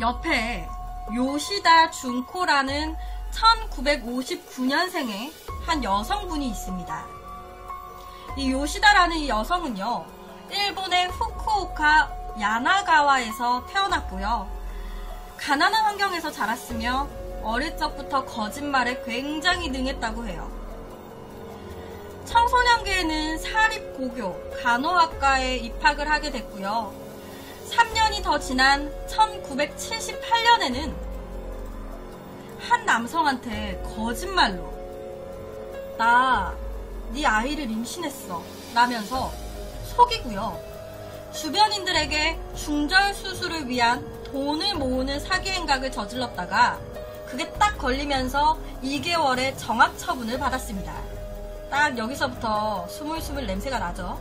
옆에 요시다 준코라는 1959년생의 한 여성분이 있습니다. 이 요시다라는 이 여성은요, 일본의 후쿠오카 야나가와에서 태어났고요. 가난한 환경에서 자랐으며 어릴 적부터 거짓말에 굉장히 능했다고 해요. 청소년기에는 사립고교 간호학과에 입학을 하게 됐고요. 3년이 더 지난 1978년에는 한 남성한테 거짓말로 "나 네 아이를 임신했어" 라면서 속이고요. 주변인들에게 중절 수술을 위한 돈을 모으는 사기 행각을 저질렀다가 그게 딱 걸리면서 2개월의 정학 처분을 받았습니다. 딱 여기서부터 스물스물 냄새가 나죠.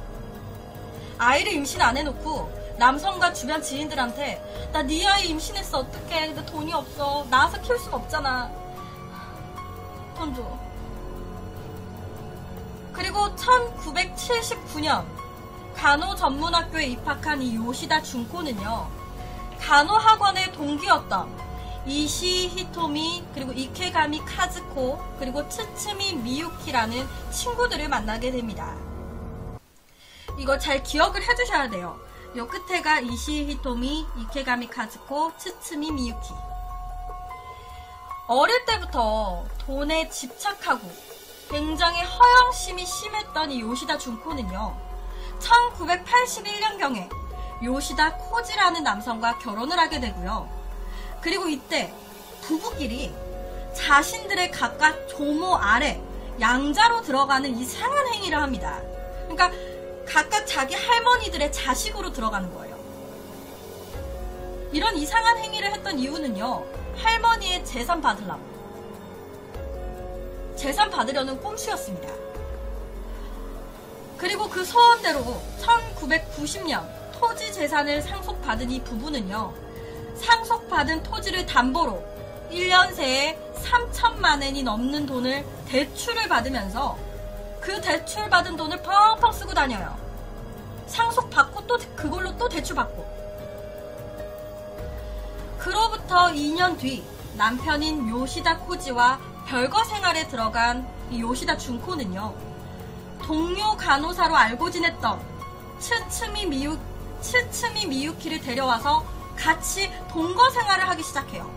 아이를 임신 안 해놓고 남성과 주변 지인들한테 "나 네 아이 임신했어, 어떡해, 근데 돈이 없어, 낳아서 키울 수가 없잖아, 돈 줘." 그리고 1979년 간호전문학교에 입학한 이 요시다 준코는요, 간호학원의 동기였던 이시 히토미, 그리고 이케가미 카즈코, 그리고 츠츠미 미유키라는 친구들을 만나게 됩니다. 이거 잘 기억을 해주셔야 돼요. 요 끝에가 이시 히토미, 이케가미 카즈코, 츠츠미 미유키. 어릴 때부터 돈에 집착하고 굉장히 허영심이 심했던 이 요시다 준코는요, 1981년경에 요시다 코지라는 남성과 결혼을 하게 되고요. 그리고 이때 부부끼리 자신들의 각각 조모 아래 양자로 들어가는 이상한 행위를 합니다. 그러니까 각각 자기 할머니들의 자식으로 들어가는 거예요. 이런 이상한 행위를 했던 이유는요, 할머니의 재산 받으려고, 재산 받으려는 꼼수였습니다. 그리고 그 소원대로 1990년 토지 재산을 상속받은 이 부부는요, 상속받은 토지를 담보로 1년 새에 3천만 엔이 넘는 돈을 대출을 받으면서 그 대출받은 돈을 펑펑 쓰고 다녀요. 상속받고 또 그걸로 또 대출받고. 그로부터 2년 뒤 남편인 요시다 코지와 별거 생활에 들어간 이 요시다 준코는요, 동료 간호사로 알고 지냈던 츠츠미 미유키를 데려와서 같이 동거 생활을 하기 시작해요.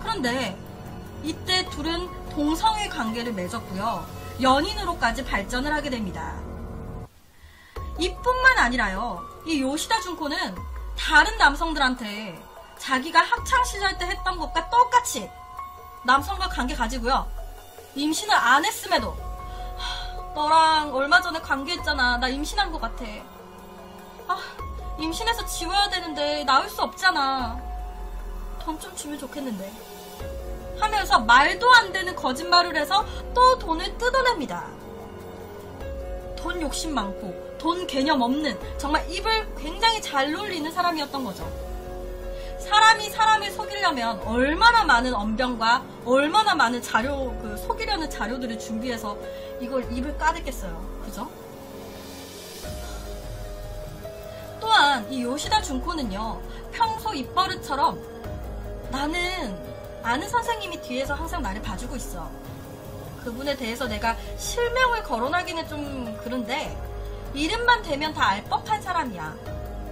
그런데 이때 둘은 동성애 관계를 맺었고요. 연인으로까지 발전을 하게 됩니다. 이뿐만 아니라요, 이 요시다 준코는 다른 남성들한테 자기가 학창시절 때 했던 것과 똑같이 남성과 관계 가지고요, 임신을 안 했음에도 "너랑 얼마 전에 관계했잖아, 나 임신한 것 같아. 아, 임신해서 지워야 되는데 나올 수 없잖아, 돈 좀 주면 좋겠는데" 하면서 말도 안 되는 거짓말을 해서 또 돈을 뜯어냅니다. 돈 욕심 많고 돈 개념 없는, 정말 입을 굉장히 잘 놀리는 사람이었던 거죠. 사람이 사람을 속이려면 얼마나 많은 언변과 얼마나 많은 자료, 그 속이려는 자료들을 준비해서 이걸 입을 까댔겠어요. 그죠? 또한 이 요시다 준코는요, 평소 입버릇처럼 "나는 아는 선생님이 뒤에서 항상 나를 봐주고 있어. 그분에 대해서 내가 실명을 거론하기는 좀 그런데 이름만 대면 다 알법한 사람이야.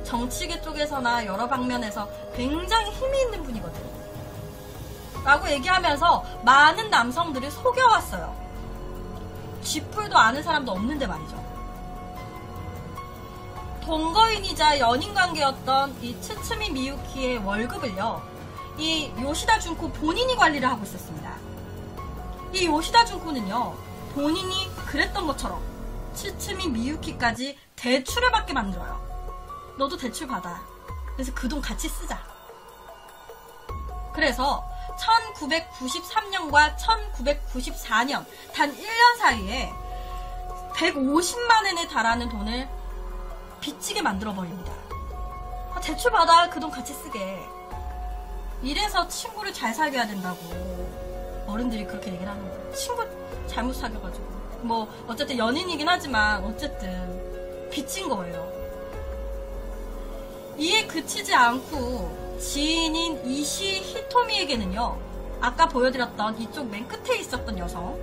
정치계 쪽에서나 여러 방면에서 굉장히 힘이 있는 분이거든" 라고 얘기하면서 많은 남성들을 속여왔어요. 쥐뿔도 아는 사람도 없는데 말이죠. 동거인이자 연인관계였던 이 츠츠미 미유키의 월급을요, 이 요시다 준코 본인이 관리를 하고 있었습니다. 이 요시다 준코는요, 본인이 그랬던 것처럼 츠츠미 미유키까지 대출을 받게 만들어요. "너도 대출 받아. 그래서 그 돈 같이 쓰자." 그래서 1993년과 1994년 단 1년 사이에 150만 엔에 달하는 돈을 빚지게 만들어버립니다. "아, 대출 받아. 그 돈 같이 쓰게." 이래서 친구를 잘 사귀어야 된다고 어른들이 그렇게 얘기를 하는 거예요. 친구 잘못 사귀어가지고, 뭐 어쨌든 연인이긴 하지만 어쨌든 빚진 거예요. 이에 그치지 않고 지인인 이시 히토미에게는요, 아까 보여드렸던 이쪽 맨 끝에 있었던 여성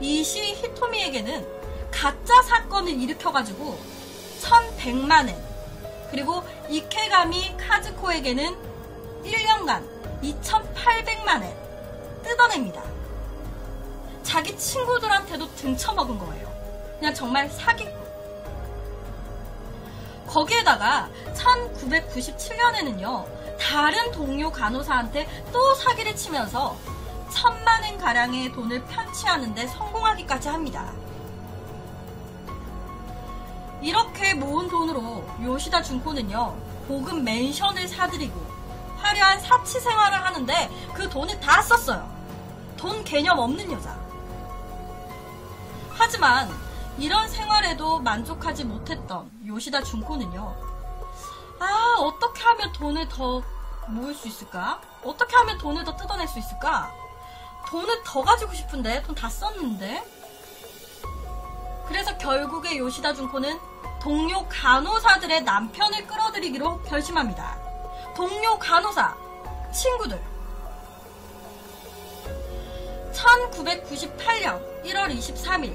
이시 히토미에게는 가짜 사건을 일으켜가지고 1,100만 엔, 그리고 이케가미 카즈코에게는 1년간 2,800만 엔 뜯어냅니다. 자기 친구들한테도 등쳐먹은 거예요. 그냥 정말 사기꾼. 거기에다가 1997년에는요 다른 동료 간호사한테 또 사기를 치면서 1,000만 엔 가량의 돈을 편취하는데 성공하기까지 합니다. 이렇게 모은 돈으로 요시다 준코는요 고급 맨션을 사들이고 화려한 사치 생활을 하는데 그 돈을 다 썼어요. 돈 개념 없는 여자. 하지만 이런 생활에도 만족하지 못했던 요시다 준코는요, 아, 어떻게 하면 돈을 더 모을 수 있을까? 어떻게 하면 돈을 더 뜯어낼 수 있을까? 돈을 더 가지고 싶은데, 돈 다 썼는데? 그래서 결국에 요시다 준코는 동료 간호사들의 남편을 끌어들이기로 결심합니다. 동료 간호사, 친구들. 1998년 1월 23일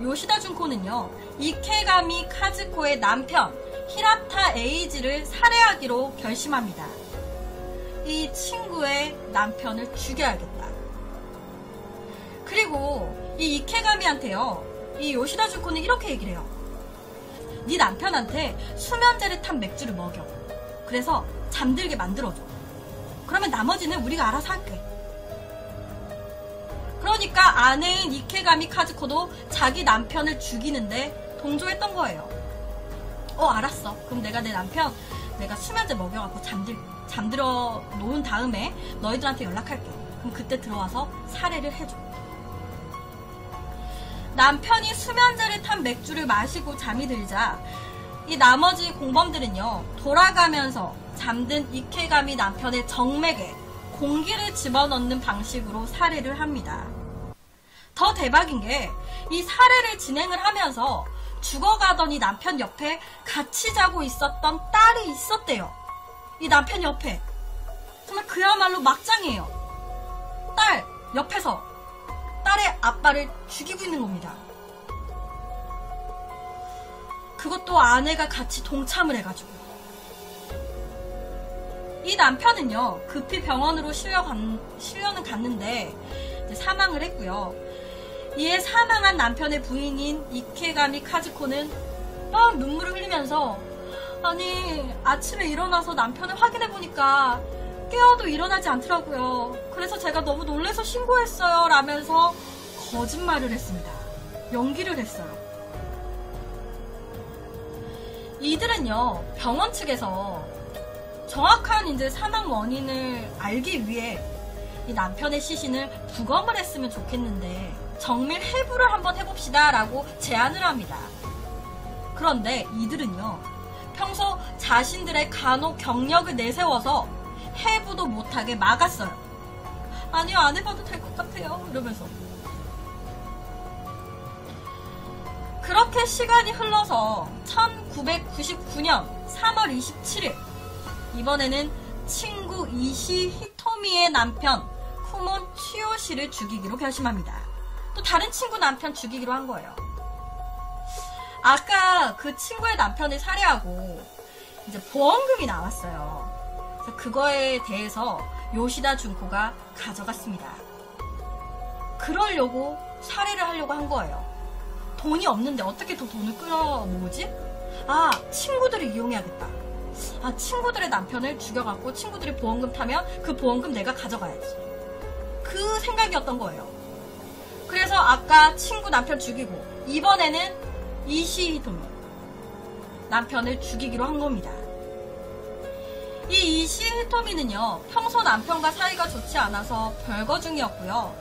요시다 준코는요 이케가미 카즈코의 남편 히라타 에이지를 살해하기로 결심합니다. 이 친구의 남편을 죽여야겠다. 그리고 이 이케가미한테요 이 요시다 준코는 이렇게 얘기를 해요. 네 남편한테 수면제를 탄 맥주를 먹여. 그래서 잠들게 만들어줘. 그러면 나머지는 우리가 알아서 할게. 그러니까 아내인 이케가미 카즈코도 자기 남편을 죽이는데 동조했던 거예요. 알았어. 그럼 내가 내 남편 내가 수면제 먹여갖고 잠들어 놓은 다음에 너희들한테 연락할게. 그럼 그때 들어와서 살해를 해줘. 남편이 수면제를 탄 맥주를 마시고 잠이 들자 이 나머지 공범들은요 돌아가면서 잠든 이케가미 남편의 정맥에 공기를 집어넣는 방식으로 살해를 합니다. 더 대박인 게 이 살해를 진행을 하면서 죽어가던 이 남편 옆에 같이 자고 있었던 딸이 있었대요. 이 남편 옆에. 정말 그야말로 막장이에요. 딸 옆에서 딸의 아빠를 죽이고 있는 겁니다. 그것도 아내가 같이 동참을 해가지고. 이 남편은요 급히 병원으로 실려는 갔는데 이제 사망을 했고요. 이에 사망한 남편의 부인인 이케가미 카즈코는 막 눈물을 흘리면서 아니 아침에 일어나서 남편을 확인해보니까 깨어도 일어나지 않더라고요. 그래서 제가 너무 놀라서 신고했어요 라면서 거짓말을 했습니다. 연기를 했어요. 이들은요 병원 측에서 정확한 이제 사망 원인을 알기 위해 이 남편의 시신을 부검을 했으면 좋겠는데 정밀 해부를 한번 해봅시다 라고 제안을 합니다. 그런데 이들은요 평소 자신들의 간호 경력을 내세워서 해부도 못하게 막았어요. 아니요 안 해봐도 될 것 같아요 이러면서. 그렇게 시간이 흘러서 1999년 3월 27일 이번에는 친구 이시 히토미의 남편 쿠몬 치요시를 죽이기로 결심합니다. 또 다른 친구 남편 죽이기로 한 거예요. 아까 그 친구의 남편을 살해하고 이제 보험금이 나왔어요. 그래서 그거에 대해서 요시다 준코가 가져갔습니다. 그러려고 살해를 하려고 한 거예요. 돈이 없는데 어떻게 더 돈을 끌어모으지? 아, 친구들을 이용해야겠다. 아, 친구들의 남편을 죽여갖고 친구들이 보험금 타면 그 보험금 내가 가져가야지. 그 생각이었던 거예요. 그래서 아까 친구 남편 죽이고 이번에는 이시 히토미 남편을 죽이기로 한 겁니다. 이 이시 히토미는요 평소 남편과 사이가 좋지 않아서 별거 중이었고요.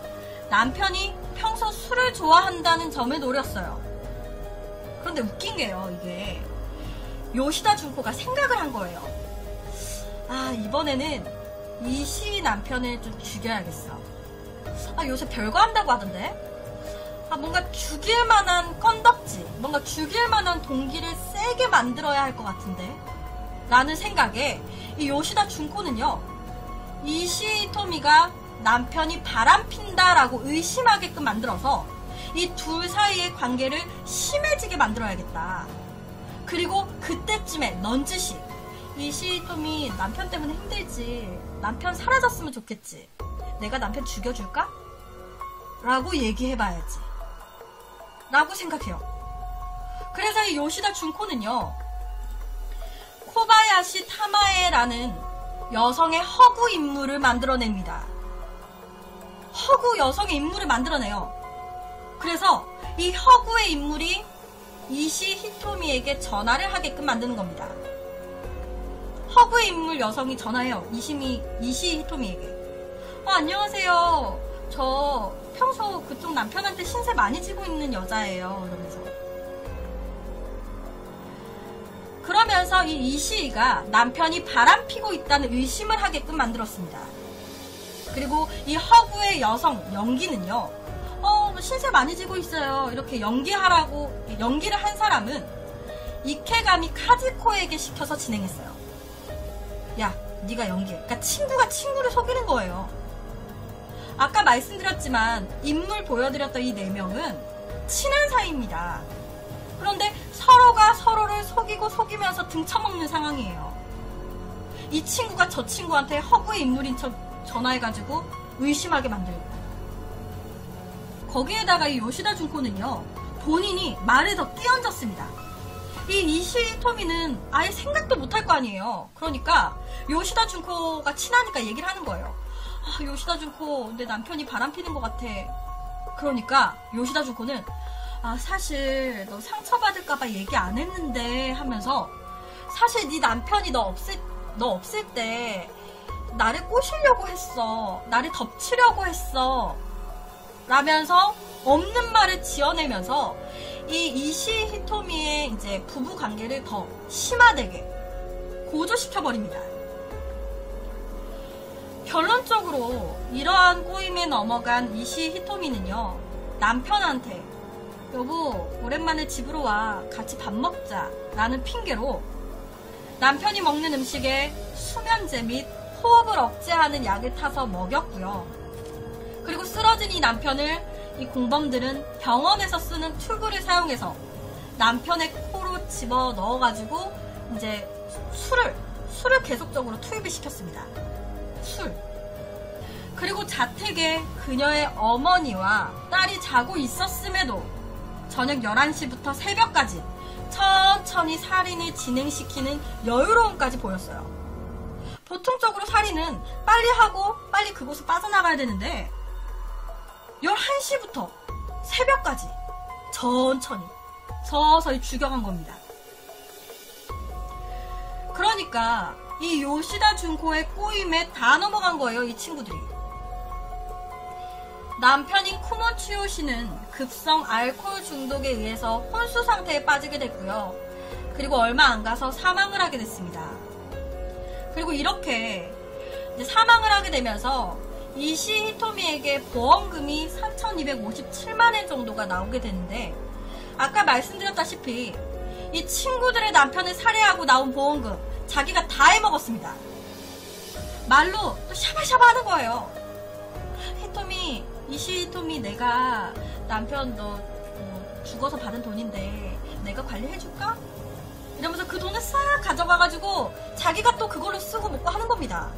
남편이 평소 술을 좋아한다는 점을 노렸어요. 그런데 웃긴 게요 이게 요시다 준코가 생각을 한 거예요. 아 이번에는 이시 남편을 좀 죽여야겠어. 아 요새 별거 한다고 하던데. 아 뭔가 죽일만한 건덕지, 뭔가 죽일만한 동기를 세게 만들어야 할 것 같은데. 라는 생각에 이 요시다 준코는요, 이시 히토미가 남편이 바람핀다라고 의심하게끔 만들어서 이 둘 사이의 관계를 심해지게 만들어야겠다. 그리고 그때쯤에 넌지시 이시 히토미 남편 때문에 힘들지, 남편 사라졌으면 좋겠지, 내가 남편 죽여줄까? 라고 얘기해봐야지 라고 생각해요. 그래서 이 요시다 준코는요, 코바야시 타마에라는 여성의 허구 인물을 만들어냅니다. 허구 여성의 인물을 만들어내요. 그래서 이 허구의 인물이 이시 히토미에게 전화를 하게끔 만드는 겁니다. 허구의 인물 여성이 전화해요. 이시 히토미에게. 안녕하세요. 저 평소 그쪽 남편한테 신세 많이 지고 있는 여자예요. 그러면서 이 이시가 남편이 바람피고 있다는 의심을 하게끔 만들었습니다. 그리고 이 허구의 여성 연기는요, 신세 많이 지고 있어요, 이렇게 연기하라고 연기를 한 사람은 이케가미 카즈코에게 시켜서 진행했어요. 야, 네가 연기해. 그러니까 친구가 친구를 속이는 거예요. 아까 말씀드렸지만 인물 보여드렸던 이 4명은 친한 사이입니다. 그런데 서로가 서로를 속이고 속이면서 등쳐먹는 상황이에요. 이 친구가 저 친구한테 허구의 인물인 척 전화해가지고 의심하게 만들고, 거기에다가 이 요시다 준코는요, 본인이 말을 더 끼얹었습니다. 이 이시 히토미는 아예 생각도 못할 거 아니에요. 그러니까 요시다 준코가 친하니까 얘기를 하는 거예요. 요시다 준코, 내 남편이 바람피는 것 같아. 그러니까 요시다 준코는 사실 너 상처받을까봐 얘기 안 했는데 하면서, 사실 네 남편이 너 없을 때 나를 꼬시려고 했어, 나를 덮치려고 했어 라면서 없는 말을 지어내면서 이 이시 히토미의 이제 부부 관계를 더 심화되게 고조시켜버립니다. 결론적으로 이러한 꼬임에 넘어간 이시 히토미는요, 남편한테 여보 오랜만에 집으로 와, 같이 밥 먹자 라는 핑계로 남편이 먹는 음식에 수면제 및 호흡을 억제하는 약을 타서 먹였고요. 그리고 쓰러진 이 남편을 이 공범들은 병원에서 쓰는 튜브를 사용해서 남편의 코로 집어 넣어가지고 이제 술을 계속적으로 투입을 시켰습니다. 그리고 자택에 그녀의 어머니와 딸이 자고 있었음에도 저녁 11시부터 새벽까지 천천히 살인을 진행시키는 여유로움까지 보였어요. 보통적으로 살인은 빨리 하고 빨리 그곳을 빠져나가야 되는데 11시부터 새벽까지 천천히 서서히 죽여간 겁니다. 그러니까 이 요시다 준코의 꼬임에 다 넘어간 거예요, 이 친구들이. 남편인 쿠모치요 씨는 급성 알코올 중독에 의해서 혼수 상태에 빠지게 됐고요. 그리고 얼마 안 가서 사망을 하게 됐습니다. 그리고 이렇게 이제 사망을 하게 되면서 이시 히토미에게 보험금이 3,257만 엔 정도가 나오게 되는데, 아까 말씀드렸다시피 이 친구들의 남편을 살해하고 나온 보험금 자기가 다 해먹었습니다. 말로 또 샤바샤바 하는 거예요. 히토미, 이시 히토미, 내가 남편 너 죽어서 받은 돈인데 내가 관리해줄까? 이러면서 그 돈을 싹 가져가가지고 자기가 또 그걸로 쓰고 먹고 하는 겁니다.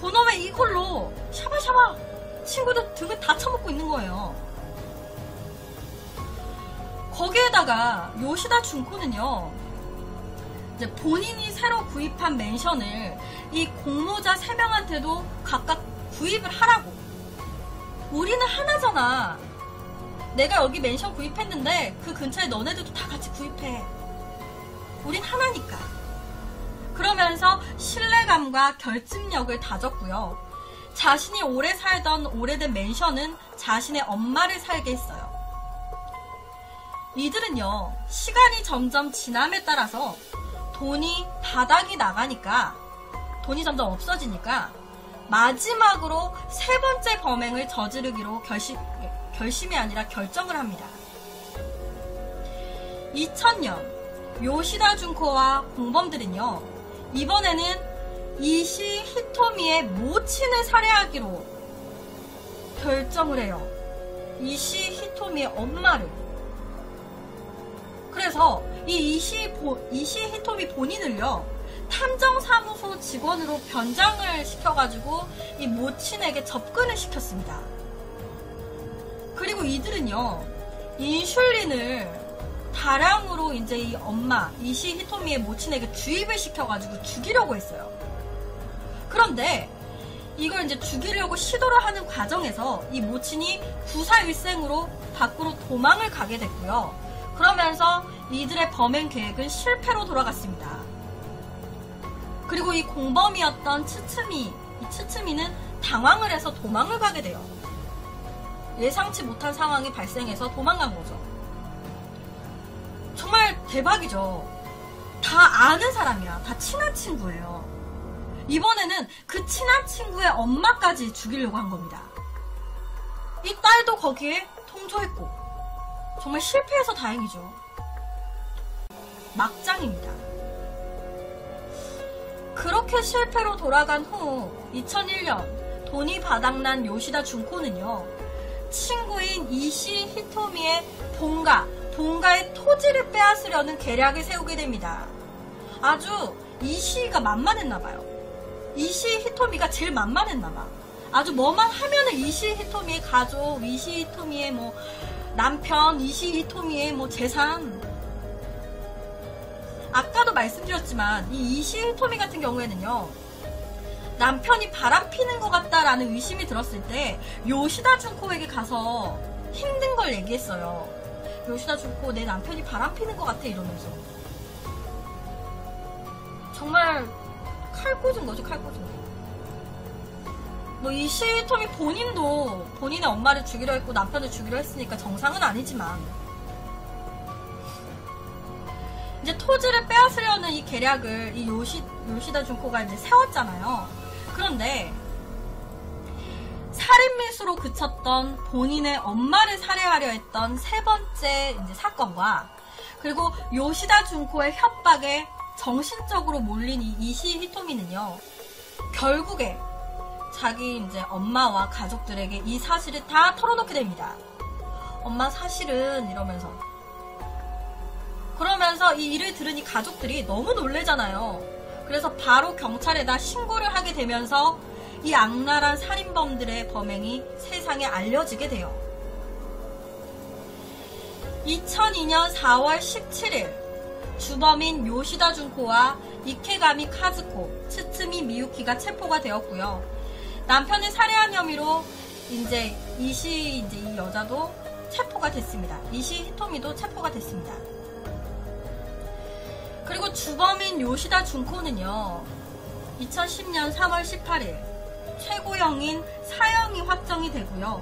그놈의 이걸로 샤바샤바 친구들 등을 다 쳐먹고 있는 거예요. 거기에다가 요시다 준코는요, 이제 본인이 새로 구입한 맨션을 이 공모자 3명한테도 각각 구입을 하라고, 우리는 하나잖아, 내가 여기 맨션 구입했는데 그 근처에 너네들도 다 같이 구입해, 우린 하나니까. 그러면서 신뢰감과 결집력을 다졌고요. 자신이 오래 살던 오래된 맨션은 자신의 엄마를 살게 했어요. 이들은요, 시간이 점점 지남에 따라서 돈이 바닥이 나가니까, 돈이 점점 없어지니까 마지막으로 3번째 범행을 저지르기로 결심이 아니라 결정을 합니다. 2000년 요시다 준코와 공범들은요, 이번에는 이시 히토미의 모친을 살해하기로 결정을 해요. 이시 히토미의 엄마를. 그래서 이 이시 히토미 본인을요, 탐정사무소 직원으로 변장을 시켜가지고 이 모친에게 접근을 시켰습니다. 그리고 이들은요, 인슐린을 다량으로 이제 이 엄마 이시 히토미의 모친에게 주입을 시켜가지고 죽이려고 했어요. 그런데 이걸 이제 죽이려고 시도를 하는 과정에서 이 모친이 구사일생으로 밖으로 도망을 가게 됐고요. 그러면서 이들의 범행 계획은 실패로 돌아갔습니다. 그리고 이 공범이었던 츠츠미는 당황을 해서 도망을 가게 돼요. 예상치 못한 상황이 발생해서 도망간 거죠. 정말 대박이죠. 다 아는 사람이야. 다 친한 친구예요. 이번에는 그 친한 친구의 엄마까지 죽이려고 한 겁니다. 이 딸도 거기에 동조했고, 정말 실패해서 다행이죠. 막장입니다. 그렇게 실패로 돌아간 후 2001년 돈이 바닥난 요시다 준코는요, 친구인 이시 히토미의 본가의 토지를 빼앗으려는 계략을 세우게 됩니다. 아주 이시가 만만했나봐요. 이시 히토미가 제일 만만했나봐. 아주 뭐만 하면은 이시 히토미의 가족, 이시 히토미의 뭐 남편, 이시 히토미의 뭐 재산. 아까도 말씀드렸지만 이 이시 히토미 같은 경우에는요, 남편이 바람피는 것 같다라는 의심이 들었을 때 요시다 준코에게 가서 힘든 걸 얘기했어요. 요시다 준코, 내 남편이 바람피는 것 같아, 이러면서. 정말 칼 꽂은 거죠, 칼 꽂은 거. 뭐 이시 히토미 본인도 본인의 엄마를 죽이려 했고 남편을 죽이려 했으니까 정상은 아니지만, 이제 토지를 빼앗으려는 이 계략을 이 요시다 준코가 이제 세웠잖아요. 그런데 살인미수로 그쳤던 본인의 엄마를 살해하려 했던 세 번째 이제 사건과, 그리고 요시다 준코의 협박에 정신적으로 몰린 이 이시 히토미는요, 결국에 자기 이제 엄마와 가족들에게 이 사실을 다 털어놓게 됩니다. 엄마 사실은, 이러면서. 그러면서 이 일을 들으니 가족들이 너무 놀래잖아요. 그래서 바로 경찰에다 신고를 하게 되면서 이 악랄한 살인범들의 범행이 세상에 알려지게 돼요. 2002년 4월 17일 주범인 요시다 준코와 이케가미 카즈코, 츠츠미 미유키가 체포가 되었고요. 남편을 살해한 혐의로 이제 이 여자도 체포가 됐습니다. 이시 히토미도 체포가 됐습니다. 그리고 주범인 요시다 준코는요, 2010년 3월 18일 최고형인 사형이 확정이 되고요.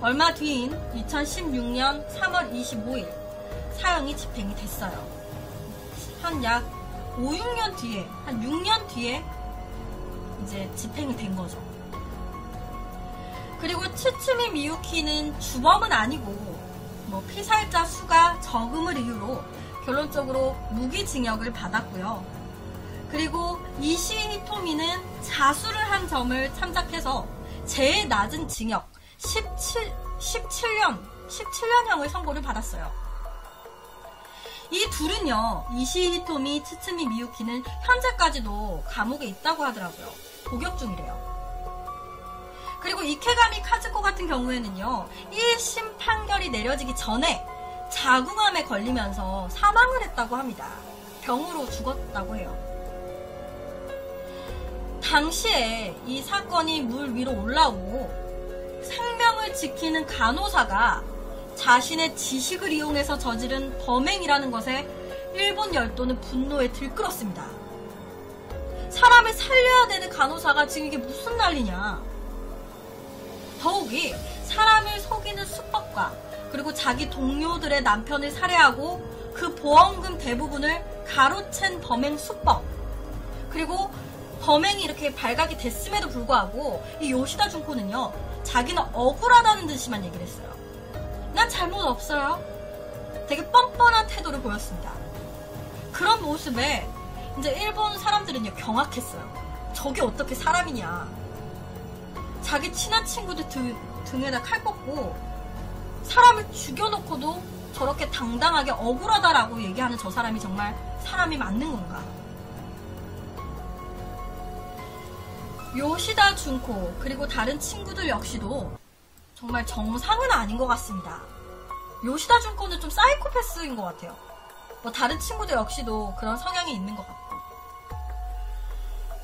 얼마 뒤인 2016년 3월 25일 사형이 집행이 됐어요. 한 약 5, 6년 뒤에, 한 6년 뒤에 이제 집행이 된 거죠. 그리고 츠츠미 미유키는 주범은 아니고 뭐 피살자 수가 적음을 이유로 결론적으로 무기징역을 받았고요. 그리고 이시 히토미는 자수를 한 점을 참작해서 제일 낮은 징역 17년형을 선고를 받았어요. 이 둘은요, 이시 히토미, 츠츠미 미유키는 현재까지도 감옥에 있다고 하더라고요. 복역 중이래요. 그리고 이케가미 카즈코 같은 경우에는요, 1심 판결이 내려지기 전에 자궁암에 걸리면서 사망을 했다고 합니다. 병으로 죽었다고 해요. 당시에 이 사건이 물 위로 올라오고 생명을 지키는 간호사가 자신의 지식을 이용해서 저지른 범행이라는 것에 일본 열도는 분노에 들끓었습니다. 사람을 살려야 되는 간호사가 지금 이게 무슨 난리냐. 더욱이 사람을 속이는 수법과, 그리고 자기 동료들의 남편을 살해하고 그 보험금 대부분을 가로챈 범행 수법, 그리고 범행이 이렇게 발각이 됐음에도 불구하고 이 요시다 준코는요, 자기는 억울하다는 듯이만 얘기를 했어요. 난 잘못 없어요. 되게 뻔뻔한 태도를 보였습니다. 그런 모습에 이제 일본 사람들은요 경악했어요. 저게 어떻게 사람이냐. 자기 친한 친구들 등에다 칼 꽂고 사람을 죽여놓고도 저렇게 당당하게 억울하다라고 얘기하는 저 사람이 정말 사람이 맞는 건가? 요시다 준코 그리고 다른 친구들 역시도 정말 정상은 아닌 것 같습니다. 요시다 준코는 좀 사이코패스인 것 같아요. 뭐 다른 친구들 역시도 그런 성향이 있는 것 같고,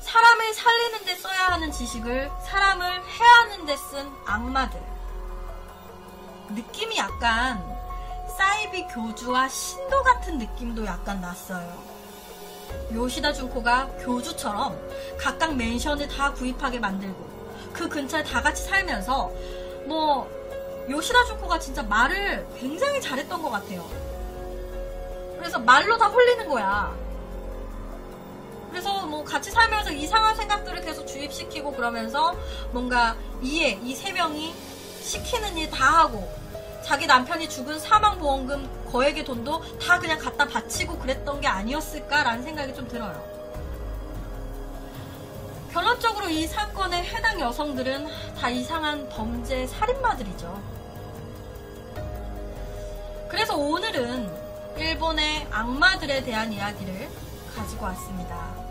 사람을 살리는 데 써야 하는 지식을 사람을 해하는 데 쓴 악마들, 느낌이 약간 사이비 교주와 신도 같은 느낌도 약간 났어요. 요시다 준코가 교주처럼 각각 맨션을 다 구입하게 만들고 그 근처에 다 같이 살면서, 뭐 요시다 준코가 진짜 말을 굉장히 잘했던 것 같아요. 그래서 말로 다 홀리는 거야. 그래서 뭐 같이 살면서 이상한 생각들을 계속 주입시키고 그러면서 뭔가 이 세 명이 시키는 일 다 하고, 자기 남편이 죽은 사망보험금 거액의 돈도 다 그냥 갖다 바치고 그랬던 게 아니었을까라는 생각이 좀 들어요. 결론적으로 이 사건의 해당 여성들은 다 이상한 범죄 살인마들이죠. 그래서 오늘은 일본의 악마들에 대한 이야기를 가지고 왔습니다.